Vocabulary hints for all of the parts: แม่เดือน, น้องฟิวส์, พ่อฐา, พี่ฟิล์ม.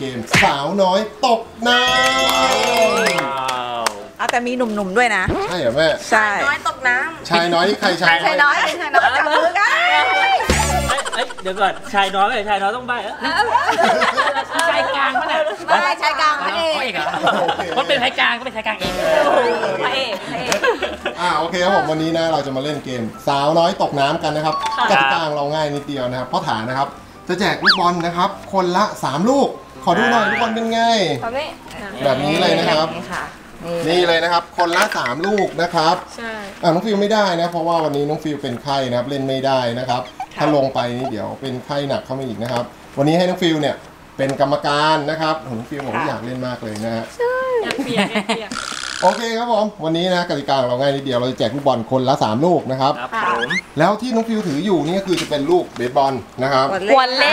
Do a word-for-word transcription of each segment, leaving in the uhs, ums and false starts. เกมสาวน้อยตกน้ำเอาแต่มีหนุ่มๆด้วยนะใช่เหรอแม่ชายน้อยตกน้ำชายน้อยใครชายน้อยชายน้อยจับมือกันเดี๋ยวก่อนชายน้อยไม่ใช่ชายน้อยต้องใบ้ชายกลางก็ได้ไม่ชายกลางก็เองมันเป็นชายกลางก็เป็นชายกลางเองเองอ่าโอเคครับผมวันนี้นะเราจะมาเล่นเกมสาวน้อยตกน้ำกันนะครับกติกาเราง่ายนิดเดียวนะครับเพราะฐานนะครับจะแจกลูกบอลนะครับคนละสามลูกขอดูหน่อยลูกบอลเป็นไงแบบนี้เลยนะครับนี่เลยนะครับคนละสามลูกนะครับใช่อ่าน้องฟิวไม่ได้นะเพราะว่าวันนี้น้องฟิวเป็นไข้นะครับเล่นไม่ได้นะครับถ้าลงไปนี่เดี๋ยวเป็นไข้หนักเข้ามาอีกนะครับวันนี้ให้น้องฟิวเนี่ยเป็นกรรมการนะครับผมน้องฟิวผมอยากเล่นมากเลยนะฮะใช่อยากเปลี่ยนอยากเปลี่ยนโอเคครับผมวันนี้นะกติกาของเราง่ายนิดเดียวเราจะแจกลูกบอลคนละสามลูกนะครับแล้วที่น้องฟิวถืออยู่นี่ก็คือจะเป็นลูกเบสบอลนะครับบอลเล่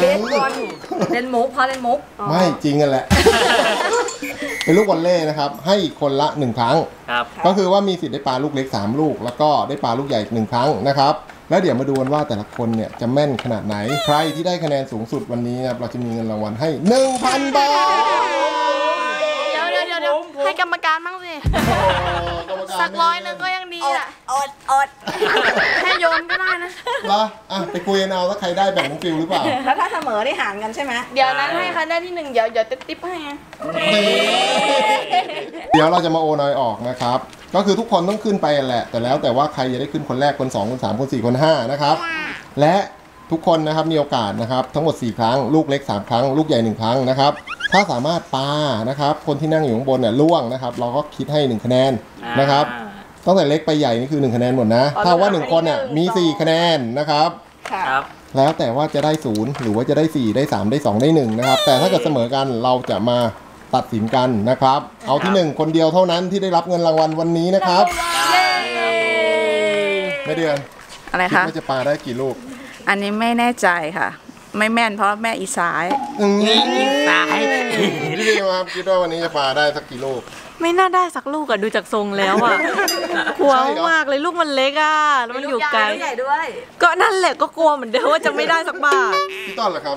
เบสบอลเล่นมุกพอเล่นมุกไม่จริงกันแหละเป็นลูกบอลเล่นะครับให้คนละหนึ่งครั้งก็คือว่ามีสิทธิ์ได้ปาลูกเล็กสามลูกแล้วก็ได้ปาลูกใหญ่อีกหนึ่งครั้งนะครับแล้วเดี๋ยวมาดูกันว่าแต่ละคนเนี่ยจะแม่นขนาดไหนใครที่ได้คะแนนสูงสุดวันนี้นะครับเราจะมีเงินรางวัลให้ หนึ่งพัน บาทให้กรรมการบ้างสิสักร้อยนึงก็ยังดีอ่ะอดอดให้โยนก็ได้นะเหรออ่ะไปคุยกันเอาว่าใครได้แบ่งน้องฟิวหรือเปล่าแล้วถ้าเสมอได้หารกันใช่ไหมเดี๋ยวนั้นให้ใครได้ที่หนึ่งเดี๋ยวเดี๋ยวติ๊บให้เดี๋ยวเราจะมาโอนอยออกนะครับก็คือทุกคนต้องขึ้นไปแหละแต่แล้วแต่ว่าใครจะได้ขึ้นคนแรกคนสองคนสามคนสี่คนห้านะครับและทุกคนนะครับมีโอกาสนะครับทั้งหมดสี่ครั้งลูกเล็กสามครั้งลูกใหญ่หนึ่งครั้งนะครับถ้าสามารถปานะครับคนที่นั่งอยู่ข้างบนเนี่ยล่วงนะครับเราก็คิดให้หนึ่งคะแนนนะครับตั้งแต่เล็กไปใหญ่นี่คือหนึ่งคะแนนหมดนะถ้าว่าหนึ่งคนเนี่ยมีสี่คะแนนนะครับครับแล้วแต่ว่าจะได้ศูนย์หรือว่าจะได้สี่ได้สามได้สองได้หนึ่งนะครับแต่ถ้าเกิดเสมอกันเราจะมาตัดสินกันนะครับเอาที่หนึ่งคนเดียวเท่านั้นที่ได้รับเงินรางวัลวันนี้นะครับแม่เดือนอะไรคะว่าจะปาได้กี่ลูกอันนี้ไม่แน่ใจค่ะไม่แม่นเพราะแม่อีสายอีสายพี่ดีครับคิดว่าวันนี้จะปาได้สักกี่ลูกไม่น่าได้สักลูกอะดูจากทรงแล้วอะกลัวมากเลยลูกมันเล็กอะแล้วมันอยู่ไกลก็นั่นแหละก็กลัวเหมือนเดิมว่าจะไม่ได้สักบาทพี่ต้นเหรอครับ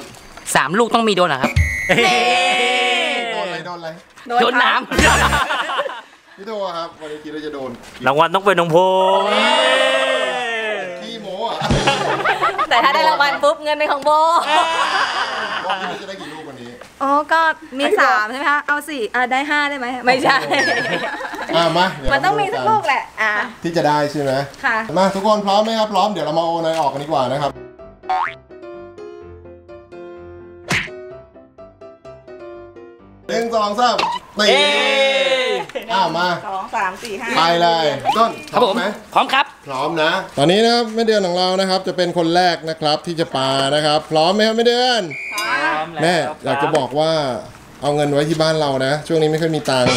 สามลูกต้องมีโดนเหรอครับโดนอะไรโดนอะไรโดนน้ำพี่โตครับวันนี้คิดว่าจะโดนรางวัลต้องเป็นของผมขี้โม้อะแต่ถ้าได้รางวัลปุ๊บเงินในของโบจะได้กี่ลูกวันนี้อ๋อก็มีสามใช่ไหมคะเอาสี่ได้ห้าได้ไหมไม่ใช่อ่ามามันต้องมีสักลูกแหละอ่าที่จะได้ใช่ไหมค่ะมาทุกคนพร้อมไหมครับพร้อมเดี๋ยวเรามาโอนอยออกกันดีกว่านะครับหนึ่งสองสามสี่อ้าวมาสองสามสี่ห้าไปเลยต้นครับผมพร้อมครับพร้อมนะตอนนี้นะครับแม่เดือนของเรานะครับจะเป็นคนแรกนะครับที่จะปานะครับพร้อมไหมครับแม่เดือนพร้อมแม่อยากจะบอกว่าเอาเงินไว้ที่บ้านเรานะช่วงนี้ไม่ค่อยมีตังค์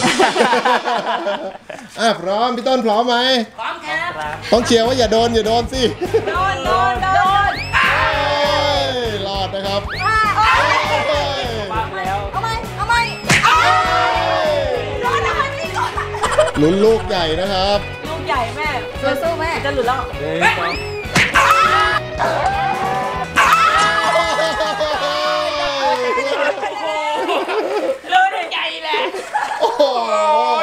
อ่ะพร้อมพี่ต้นพร้อมไหมพร้อมครับต้องเชียร์ว่าอย่าโดนอย่าโดนสิโดนโดนโดนรอดนะครับลุ้นลูกใหญ่นะครับลูกใหญ่แม่จะสู้แม่จะหลุดแล้วลุ้นใหญ่แหละโอ้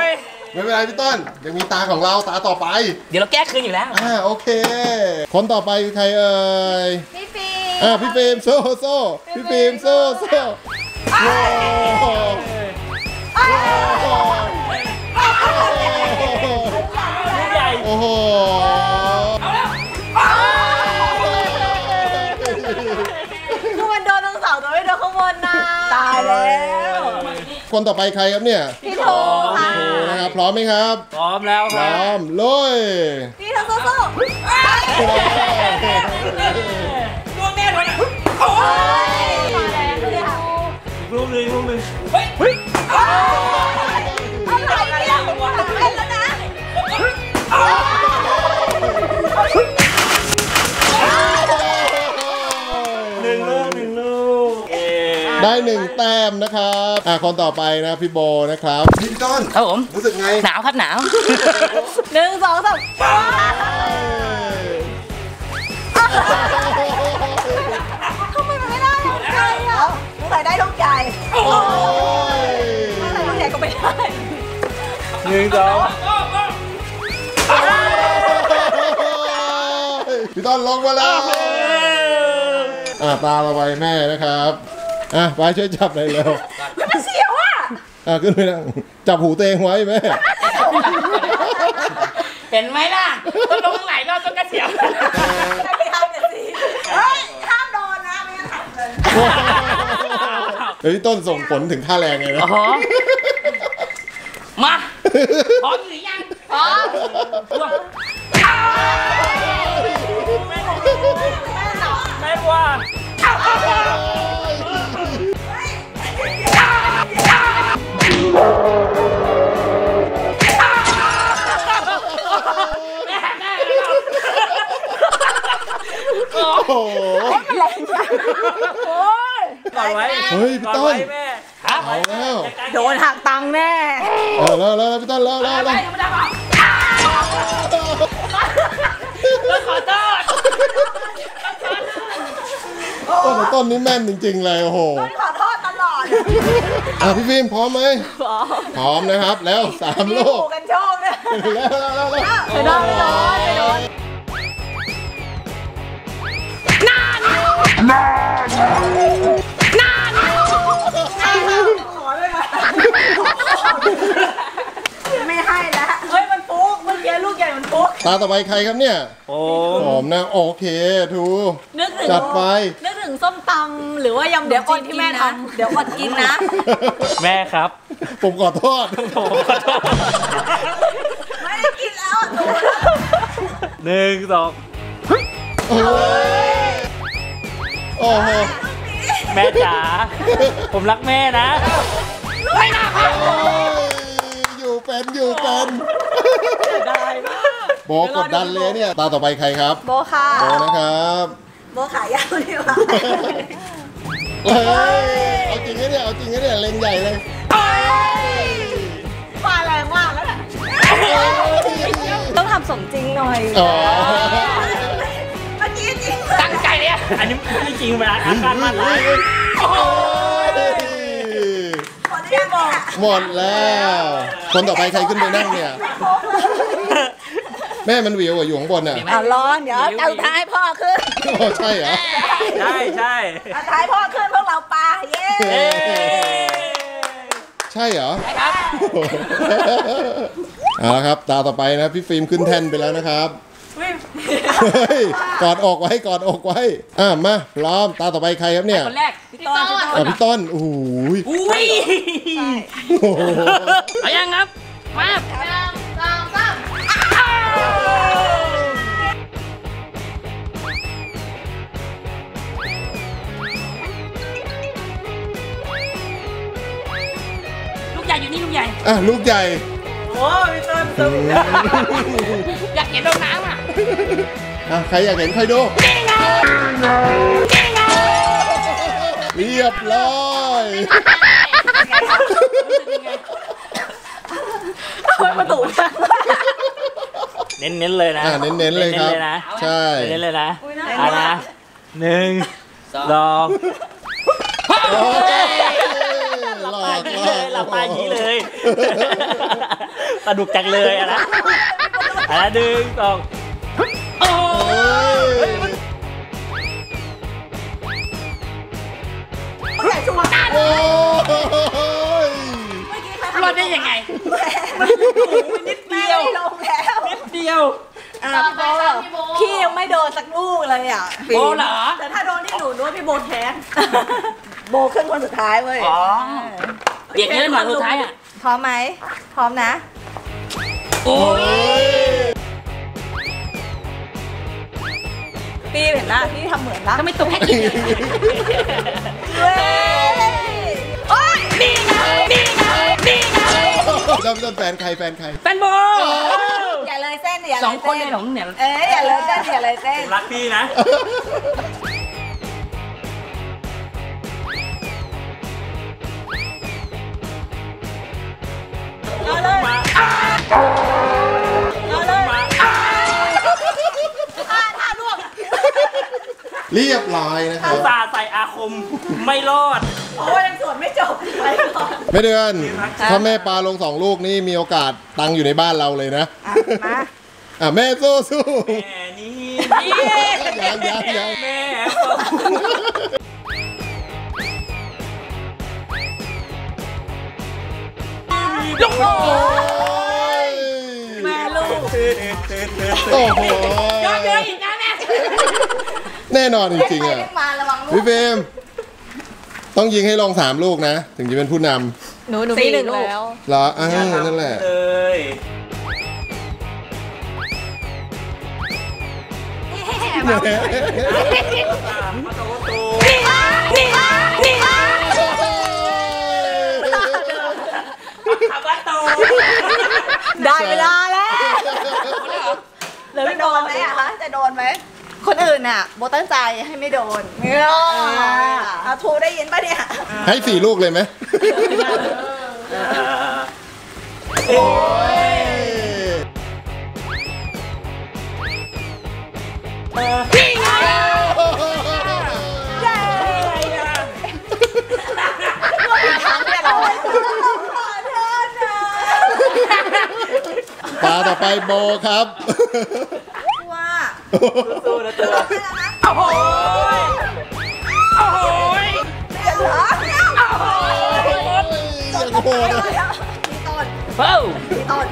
ยไม่เป็นไรพี่ต้นยังมีตาของเราตาต่อไปเดี๋ยวเราแก้คืนอยู่แล้วอ่าโอเคคนต่อไปคือใครเอ่ยพี่ฟิล์มอ่าพี่ฟิล์มโซ่โซ่พี่ฟิล์มโซ่โซ่โอ้โหคือมันโดนตรงเสาแต่ไม่โดนข้างบนนะตายแล้วคนต่อไปใครครับเนี่ยพี่โถค่ะนะครับพร้อมไหมครับพร้อมแล้วครับพร้อมลุยพี่โถสู้สู้ดวงแน่นอนโอ้ยรูปเลยรูปเลยเฮ้ยอะไรเนี่ยเป็นแล้วนะหนึ่งลูกหนึ่งลูกได้หนึ่งแต้มนะครับอ่ะคนต่อไปนะพี่โบนะครับพี่ต้นครับผมรู้สึกไงหนาวครับหนาวหนึ่งสองสามทำไมมันไม่ได้ลูกใหญ่อะใส่ได้ลูกใหญ่ นึ่งสองพี่ต้นลงมาแล้วอ่ะตาเราไปแม่นะครับอ่ะไปช่วยจับเลยเร็วมันเสียวอ่ะอ่ะขึ้นไปแล้วจับหูเตงไว้แม่เห็นไหมล่ะต้นลงไหลรอบต้นกระเสียวไม่ทำแบบนี้เฮ้ยห้ามโดนนะไม่ทำเลยเฮ้ยต้นส่งผลถึงท่าแรงเลยนะอ๋อมาพร้อมหรือยังพร้อมไม่กลัวโอ้ยมันแรงจังโอ้ยต่อไว้เฮ้ยพี่ต้นเอาแล้วโดนหักตังค์แน่เออแล้วแล้วพี่ต้นแล้วแล้วแล้วขอโทษต้นต้นนี้แม่นจริงๆเลยโอ้โหต้นขอโทษตลอดอ่ะพี่ฟิล์มพร้อมไหมพร้อมพร้อมนะครับแล้วสามลูกกันโชคเลยแล้วแล้วแล้วไปโดนไปโดนไปโดนนานนานขอเลยไม่ให้แล้วเฮ้ยมันปุ๊กมันเลี้ยลูกใหญ่มันปุ๊กตาต่อไปใครครับเนี่ยโอ้ผมนะโอเคทูจัดไปนึกถึงส้มตำหรือว่ายำเดี๋ยวอดที่แม่ทำเดี๋ยวอดกินนะแม่ครับผมขอโทษผมขอโทษไม่ได้กินแล้วหนึ่งสองโอ้โหแม่จ๋าผมรักแม่นะไม่น่าพลาดอยู่เป็นอยู่เป็นได้มากโบกดดันเลยเนี่ยตาต่อไปใครครับโบค่ะโบนะครับโบขายาวดีว่ะเฮ้ยเอาจริงเนี่ยเอาจริงเนี่ยเล็งใหญ่เลยฟาดแรงมากแล้วน่ะต้องทำสมจริงหน่อยตั้งใจเนี่ยอันนี้ไม่จริงเวลาอาการมันเลยหมดแล้วคนต่อไปใครขึ้นไปนั่งเนี่ยแม่มันวิวอยู่ข้างบนอ่ะร้อนเดี๋ยวเอาท้ายพ่อขึ้นโอ้ใช่เหรอใช่ใช่เอาท้ายพ่อขึ้นพวกเราปลาเย้ใช่เหรอครับเอาละครับตาต่อไปนะพี่ฟิล์มขึ้นแท่นไปแล้วนะครับกอดอกไว้กอดอกไว้อ่ะมาล้อมตาต่อไปใครครับเนี่ยคนแรกพี่ต้นอ่ะพี่ต้นโอ้โหอุ้ยเอายังครับมาสามสามสามลูกใหญ่อยู่นี่ลูกใหญ่อ่ะลูกใหญ่โอ้พี่ต้นตึงอยากเห็นลงน้ำอ่ะอ่ะใครอยากเห็นใครดูเรียบร้อยทำไมมาดูเน้นๆเลยนะเน้นๆเลยครับใช่เน้นเลยนะอ่ะนะหนึ่งสองหลับไปเลยหลับไปนี้เลยสนุกจังเลยอ่ะนะอ่ะหนึ่งสองโอ้ยรอดได้ยังไงมันนิดเดียวลงแล้วนิดเดียวอ่ะพี่โบพี่ยังไม่โดนสักลูกเลยอ่ะโบเหรอแต่ถ้าโดนที่หนูนู้นพี่โบแทนโบขึ้นคนสุดท้ายเว้ยอ๋อเด็กนี่หน่อยสุดท้ายอ่ะพร้อมไหมพร้อมนะโอ้ยพี่เห็นหน้าพี่ทำเหมือนละก็ไม่ตรงให้กินเราเป็นแฟนใครแฟนใครแฟนโบอย่าเลยเส้นอย่าสองคนเลยหลงเนี่ยเอ้ยอย่าเลยเส้นอย่าเลยเส้นรักพี่นะเอาเลยเอาเลยท่าล่วงเรียบร้อยนะครับตาใส่อาคมไม่รอด เพราะว่ายังสวดไม่จบไปก่อนไม่เดือนถ้าแม่ปลาลงสองลูกนี่มีโอกาสตังอยู่ในบ้านเราเลยนะมาอ่ะแม่สู้สู้แม่นี่ยังยังยังแม่ลูกโอ้ยแม่ลูกโอ้โหยอดเยอะอีกนะแม่แน่นอนจริงๆอ่ะพี่เฟมต้องยิงให้ลงสามลูกนะถึงจะเป็นผู้นำหนูหนูมีหนึ่งแล้วเหรออ่านั่นแหละเฮ้ยได้เวลาแล้วหรือไม่โดนไหมอะคะจะโดนไหมคนอื่นอะโบตั้งใจให้ไม่โดนเงี้ยอาทูได้ยินป่ะเนี่ยให้สี่ลูกเลยไหมพี่ไงใหญ่ตาต่อไปโบครับว่าสู้ๆนะเธอโอ้โหโอ้โหเดือดเหรอโอ้โหต้นโบนะต้นเบ้าต้น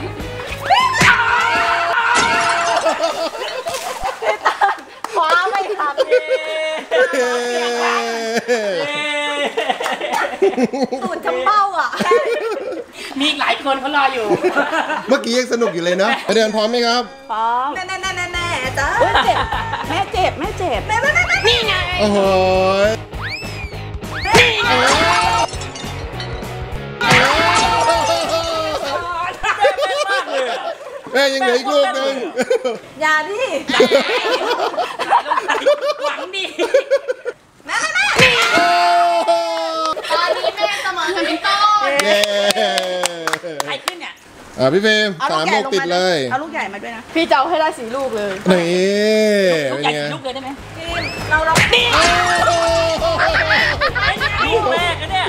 คว้าไม่ทันสูตรจำเป้าอ่ะมีหลายคนเขารออยู่เมื่อกี้ยังสนุกอยู่เลยนะเดือนพร้อมไหมครับพร้อมแน่แน่แน่แน่จ้าแม่เจ็บแม่เจ็บแม่เจ็บนี่ไงโอ้โหแม่ยังเหลืออีกลูกหนึ่งอย่าดิหวังดีแม่แม่ตอนนี้แม่เสมอกับพี่ต้นใครขึ้นเนี่ยอ่าพี่เฟมสามลูกติดเลยเอาลูกใหญ่มาด้วยนะพี่เจ้าให้ได้สี่ลูกเลยนี่ลูกใหญ่สี่ลูกเลยได้ไหมพี่เราเราดีลูกแรกนะเนี่ย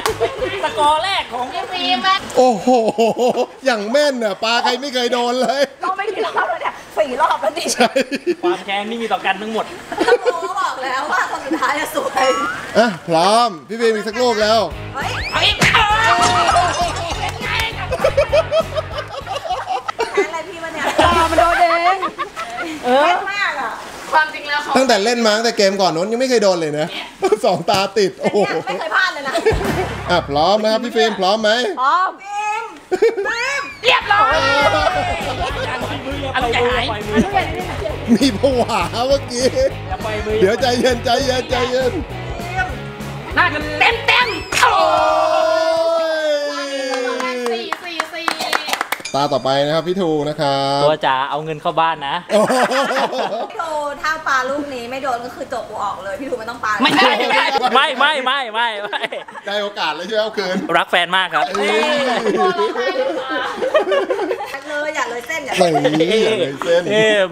สกอร์แรกของพี่เฟมโอ้โหอย่างแม่นเนี่ยปลาใครไม่เคยโดนเลยเราไม่กี่รอบแล้วเนี่ยสี่รอบแล้วนี่ใช่ความแค้นไม่มีต่อกันทั้งหมดโอ้บอกแล้วว่าคนสุดท้ายจะสวยอ่ะพร้อมพี่เฟมอีกสักลูกแล้วเฮ้ยเฮ้ยเป็นไงอะไรพี่วะเนี่ยตามันโดนเองเล่นมากอ่ะความจริงแล้วตั้งแต่เล่นมาตั้งแต่เกมก่อนนู้นยังไม่เคยโดนเลยนะสองตาติดโอ้โหไม่เคยพลาดเลยนะอ่ะพร้อมนะครับพี่เฟมพร้อมไหมพร้อมเรียบร้อยอะไรหายมีผวาเมื่อกี้เดี๋ยวใจเย็นใจเย็นใจเย็นน่าจะเต็มเต็มโอ้ตาต่อไปนะครับพี่ทูนะครับตัวจ๋าเอาเงินเข้าบ้านนะพี่ทูถ้าปลาลูกนี้ไม่โดนก็คือจบกูออกเลยพี่ทูไม่ต้องปลาไม่ได้ไม่ไม่ไม่ไม่ได้โอกาสเลยใช่ไหมเอาคืนรักแฟนมากครับเลยอย่าเลยเส้นอย่าเลยเส้น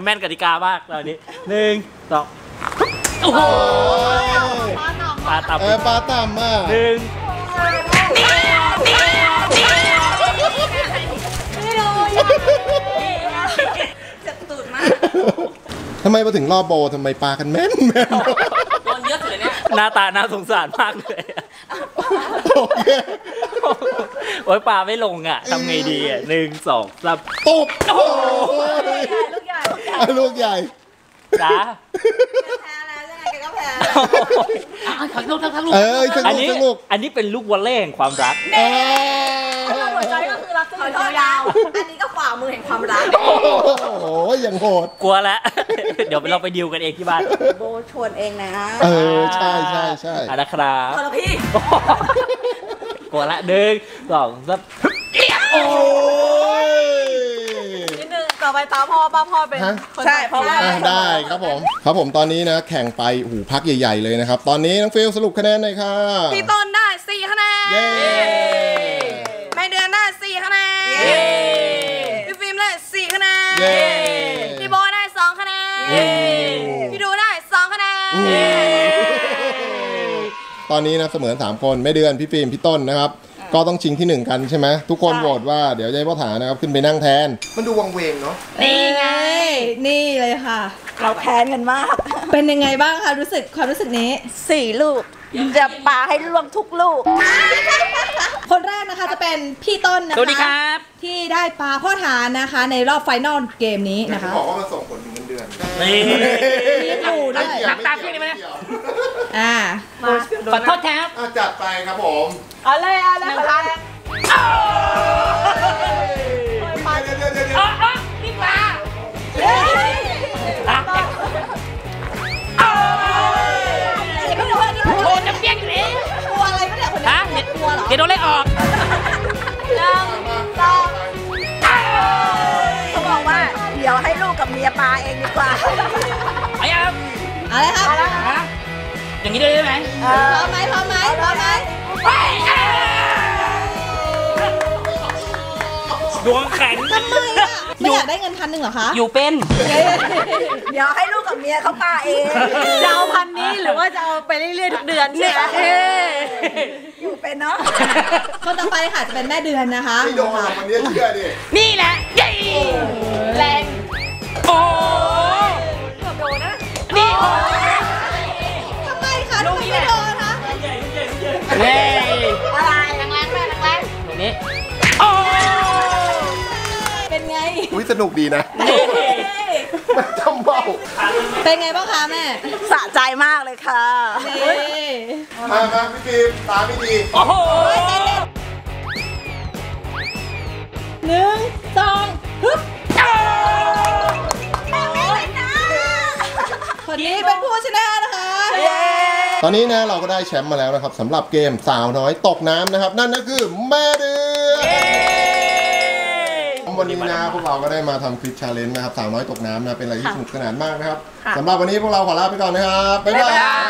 แม่นกติกามากตอนนี้หนึ่งสองโอ้โหปลาต่ำปลาต่ำมากหนึ่งเจ็บตูดมากทำไมมาถึงรอบโบทำไมปลากันแม่นแม่นโดนเยอะเลยเนี่ยหน้าตาน่าสงสารมากเลยโอเคโอ้ยปลาไม่ลงอ่ะทำไงดีอ่ะหนึ่งสองสามตุ๊บโอ้ยลูกใหญ่ลูกใหญ่จ้าแพ้แล้วยังไงแกก็แพ้ทั้งลูกทั้งลูกอันนี้อันนี้เป็นลูกวอลเล่แห่งความรักอันนี้ก็ฝ่ามือแห่งความรักโอ้โหอย่างโหดกลัวแล้วเดี๋ยวเราไปดิวกันเองที่บ้านโบชวนเองนะเออใช่ใช่ใช่อ่ะนะครับขอรับพี่กลัวละหนึ่งสองสามโอ้ยนิดนึงต่อไปป้าพ่อป้าพ่อเป็นใช่พ่อได้ครับผมครับผมตอนนี้นะแข่งไปหูพักใหญ่ๆเลยนะครับตอนนี้น้องฟิลสรุปคะแนนหน่อยค่ะพี่ต้นได้สี่คะแนนไม่เดือนได้สี่คะแนนพี่ฟิล์มได้สี่คะแนนพี่โบได้สองคะแนนพี่ดูได้สองคะแนนต ตอนนี้นะเสมอสามคนแม่เดือนพี่ฟิล์มพี่ต้นนะครับก็ต้องชิงที่หนึ่งกันใช่ไหมทุกคนโหวตว่าเดี๋ยวยายพ่อถานะครับขึ้นไปนั่งแทนมันดูวังเวงเนาะนี่ไงนี่เลยค่ะเราแค้นกันมากเป็นยังไงบ้างคะรู้สึกความรู้สึกนี้สี่ลูกจะปาให้ล่วงทุกลูกคนแรกนะคะจะเป็นพี่ต้นนะคะสวัสดีครับที่ได้ปาพ่อถานะคะในรอบไฟนอลเกมนี้นะคะบอกว่ามันส่งผลถึงเงินเดือนนี่ดูได้นักตาพี่นี่ไหมอ่าขอโทษครับจัดไปครับผมเอาเลยเอาเลยพลังอ๋อนี่ปลาเฮ้ยโดนน้ำเบี้ยอยู่นี่กลัวอะไรก็เดี๋ยวคนนี้เด็ดกลัวเหรอเดี๋ยวโดนไล่ออกหนึ่งสองเขาบอกว่าเดี๋ยวให้ลูกกับเมียปลาเองดีกว่าไปครับเอาเลยครับอย่างนี้ได้ไหมพร้อมไหมพร้อมไหมพร้อมไหมดวงแข็งทำไมอ่ะไม่อยากได้เงินพันหนึ่งเหรอคะอยู่เป็นเดี๋ยวให้ลูกกับเมียเขาปาเองจะเอาพันนี้หรือว่าจะเอาไปเรื่อยๆทุกเดือนใช่ไหมอยู่เป็นเนาะคนต่อไปค่ะจะเป็นแม่เดือนนะคะนี่โดนวันนี้เชื่อดินี่แหละแรงโอ้เกือบโดนนะนี่ทำไมคะทำไมไม่โดนนะอะไรแรงแรงแรงแรงแบบนี้เป็นไงอุ้ยสนุกดีนะมันจำเบ้าเป็นไงบ้างคะแม่สะใจมากเลยค่ะมาครับพี่ฟิล์มตาไม่ดีโอ้โหหนึ่งสองฮึบคนนี้เป็นผู้ชนะนะคะตอนนี้นะเราก็ได้แชมป์มาแล้วนะครับสำหรับเกมสาวน้อยตกน้ำนะครับนั่นก็คือแม่เดือนวันนี้นะพวกเราก็ได้มาทำคลิปชาเลนจ์นะครับสาวน้อยตกน้ำนะเป็นอะไรที่สนุกสนานมากนะครับสำหรับวันนี้พวกเราขอลาไปก่อนนะครับบ๊ายบาย